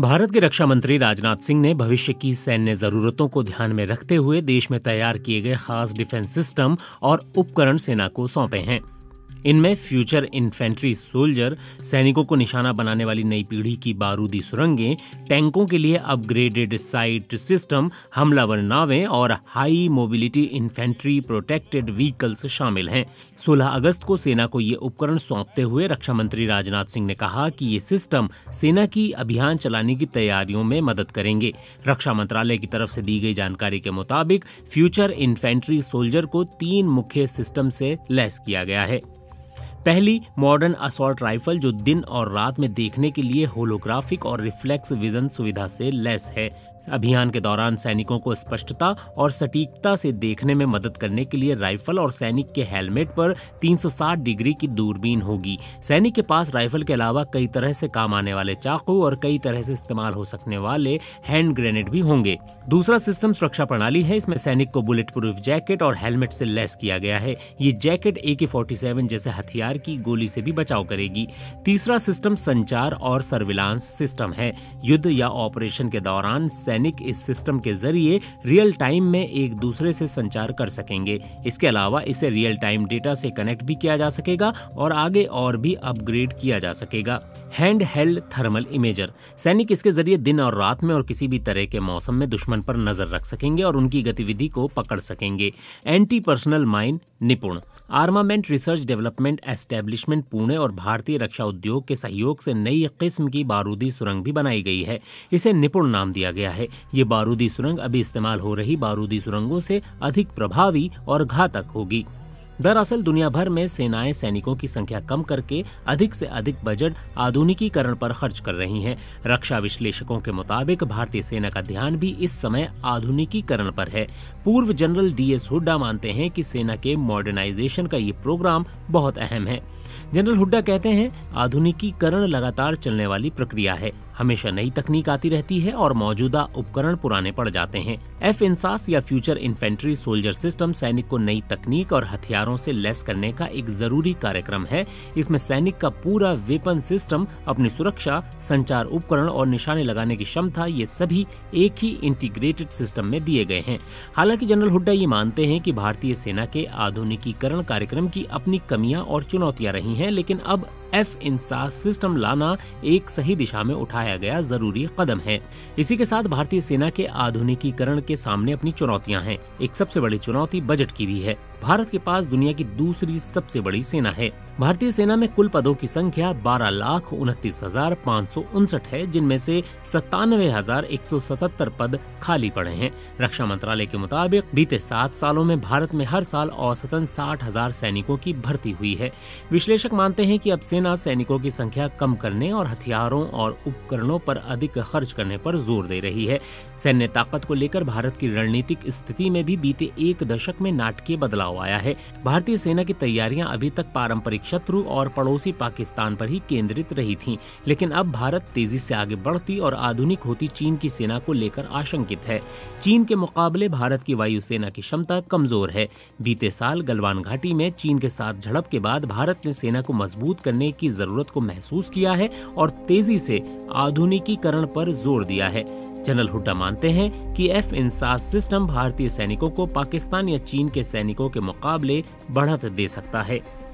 भारत के रक्षा मंत्री राजनाथ सिंह ने भविष्य की सैन्य जरूरतों को ध्यान में रखते हुए देश में तैयार किए गए खास डिफेंस सिस्टम और उपकरण सेना को सौंपे हैं। इनमें फ्यूचर इन्फेंट्री सोल्जर, सैनिकों को निशाना बनाने वाली नई पीढ़ी की बारूदी सुरंगें, टैंकों के लिए अपग्रेडेड साइट सिस्टम, हमलावर नावें और high mobility infantry protected vehicles शामिल हैं। 16 अगस्त को सेना को ये उपकरण सौंपते हुए रक्षा मंत्री राजनाथ सिंह ने कहा कि ये सिस्टम सेना की अभियान चलाने की तैयारियों में मदद करेंगे। रक्षा मंत्रालय की तरफ से दी गई जानकारी के मुताबिक फ्यूचर इन्फेंट्री सोल्जर को 3 मुख्य सिस्टम से लैस किया गया है। पहली मॉडर्न असॉल्ट राइफल जो दिन और रात में देखने के लिए होलोग्राफिक और रिफ्लेक्स विजन सुविधा से लैस है। अभियान के दौरान सैनिकों को स्पष्टता और सटीकता से देखने में मदद करने के लिए राइफल और सैनिक के हेलमेट पर 360 डिग्री की दूरबीन होगी। सैनिक के पास राइफल के अलावा कई तरह से काम आने वाले चाकू और कई तरह से इस्तेमाल हो सकने वाले हैंड ग्रेनेड भी होंगे। दूसरा सिस्टम सुरक्षा प्रणाली है। इसमें सैनिक को बुलेट प्रूफ जैकेट और हेलमेट से लैस किया गया है। ये जैकेट AK-47 जैसे हथियार की गोली से भी बचाव करेगी। तीसरा सिस्टम संचार और सर्विलांस सिस्टम है। युद्ध या ऑपरेशन के दौरान सैनिक इस सिस्टम के जरिए रियल टाइम में एक दूसरे से संचार कर सकेंगे। इसके अलावा इसे रियल टाइम डेटा से कनेक्ट भी किया जा सकेगा और आगे और भी अपग्रेड किया जा सकेगा। हैंड हेल्ड थर्मल इमेजर, सैनिक इसके जरिए दिन और रात में और किसी भी तरह के मौसम में दुश्मन पर नजर रख सकेंगे और उनकी गतिविधि को पकड़ सकेंगे। Anti personnel mine Nipun, armament research development establishment Pune और भारतीय रक्षा उद्योग के सहयोग से नई किस्म की बारूदी सुरंग भी बनाई गई है। इसे निपुण नाम दिया गया है। ये बारूदी सुरंग अभी इस्तेमाल हो रही बारूदी सुरंगों से अधिक प्रभावी और घातक होगी। दरअसल दुनिया भर में सेनाएं सैनिकों की संख्या कम करके अधिक से अधिक बजट आधुनिकीकरण पर खर्च कर रही हैं। रक्षा विश्लेषकों के मुताबिक भारतीय सेना का ध्यान भी इस समय आधुनिकीकरण पर है। पूर्व जनरल DS हुड्डा मानते हैं कि सेना के मॉडर्नाइजेशन का ये प्रोग्राम बहुत अहम है। जनरल हुड्डा कहते हैं, आधुनिकीकरण लगातार चलने वाली प्रक्रिया है। हमेशा नई तकनीक आती रहती है और मौजूदा उपकरण पुराने पड़ जाते हैं। F इंसास या फ्यूचर इन्फेंट्री सोल्जर सिस्टम सैनिक को नई तकनीक और हथियारों से लैस करने का एक जरूरी कार्यक्रम है। इसमें सैनिक का पूरा वेपन सिस्टम, अपनी सुरक्षा, संचार उपकरण और निशाने लगाने की क्षमता, ये सभी एक ही इंटीग्रेटेड सिस्टम में दिए गए हैं। हालांकि जनरल हुड्डा ये मानते हैं कि भारतीय सेना के आधुनिकीकरण कार्यक्रम की अपनी कमियां और चुनौतियां रही हैं, लेकिन अब F इंसास सिस्टम लाना एक सही दिशा में उठाया गया जरूरी कदम है। इसी के साथ भारतीय सेना के आधुनिकीकरण के सामने अपनी चुनौतियां हैं। एक सबसे बड़ी चुनौती बजट की भी है। भारत के पास दुनिया की दूसरी सबसे बड़ी सेना है। भारतीय सेना में कुल पदों की संख्या 12,29,559 है, जिनमें से 97,177 पद खाली पड़े हैं। रक्षा मंत्रालय के मुताबिक बीते 7 सालों में भारत में हर साल औसतन 60,000 सैनिकों की भर्ती हुई है। विश्लेषक मानते हैं कि अब सेना सैनिकों की संख्या कम करने और हथियारों और उपकरणों पर अधिक खर्च करने पर जोर दे रही है। सैन्य ताकत को लेकर भारत की रणनीतिक स्थिति में भी बीते 1 दशक में नाटकीय बदलाव आया है। भारतीय सेना की तैयारियां अभी तक पारंपरिक शत्रु और पड़ोसी पाकिस्तान पर ही केंद्रित रही थीं, लेकिन अब भारत तेजी से आगे बढ़ती और आधुनिक होती चीन की सेना को लेकर आशंकित है। चीन के मुकाबले भारत की वायुसेना की क्षमता कमजोर है। बीते साल गलवान घाटी में चीन के साथ झड़प के बाद भारत ने सेना को मजबूत करने की जरूरत को महसूस किया है और तेजी से आधुनिकीकरण पर जोर दिया है। जनरल हुड्डा मानते हैं कि F इंसास सिस्टम भारतीय सैनिकों को पाकिस्तान या चीन के सैनिकों के मुकाबले बढ़त दे सकता है।